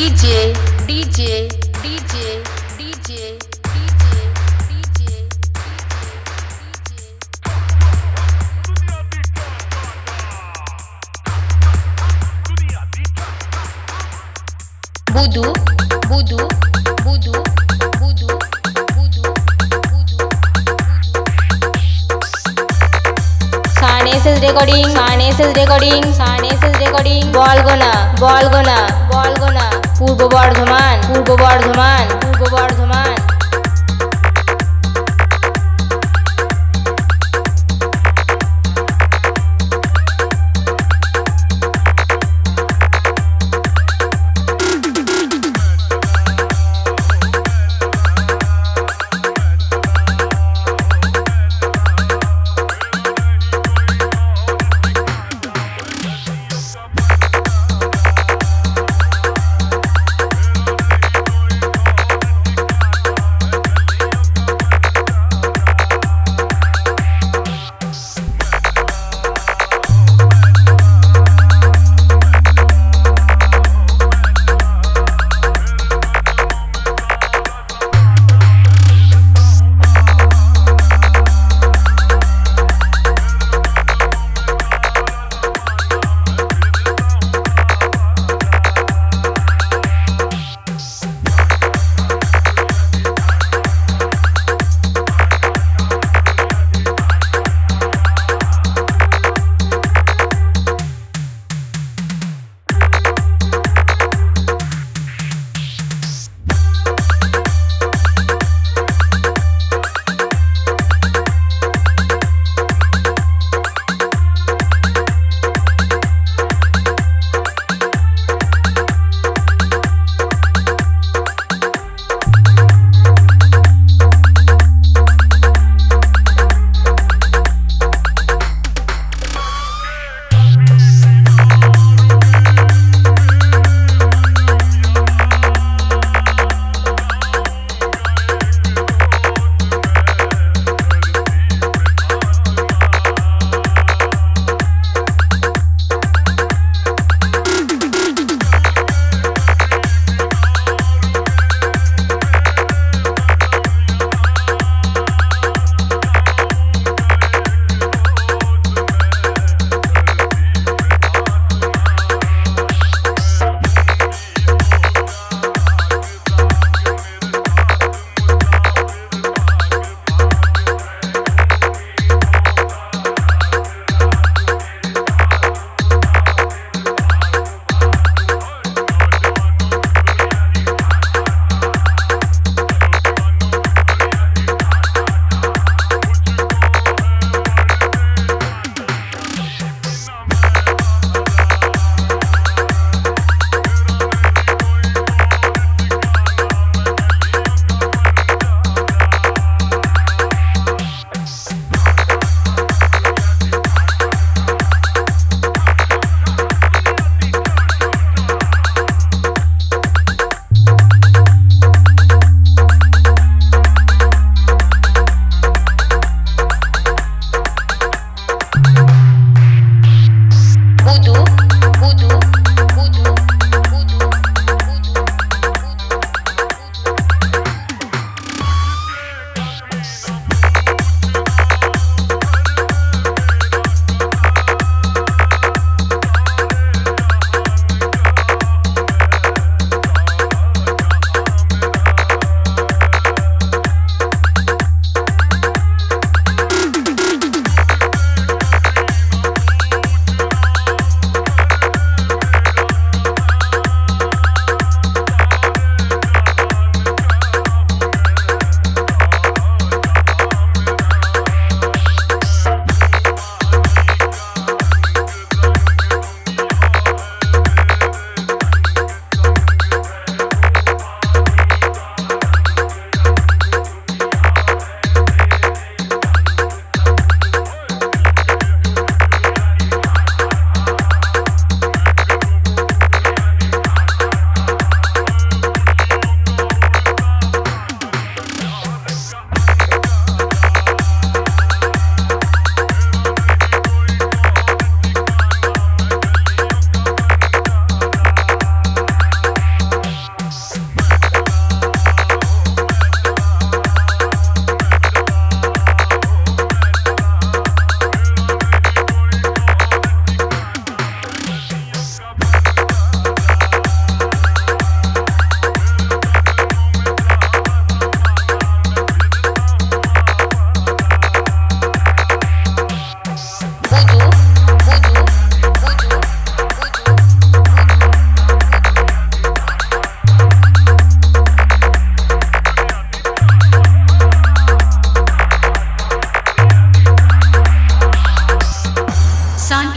Sun Ss recording, Bolgona, Purbo Bardhaman.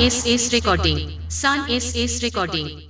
Sun Ss Recording.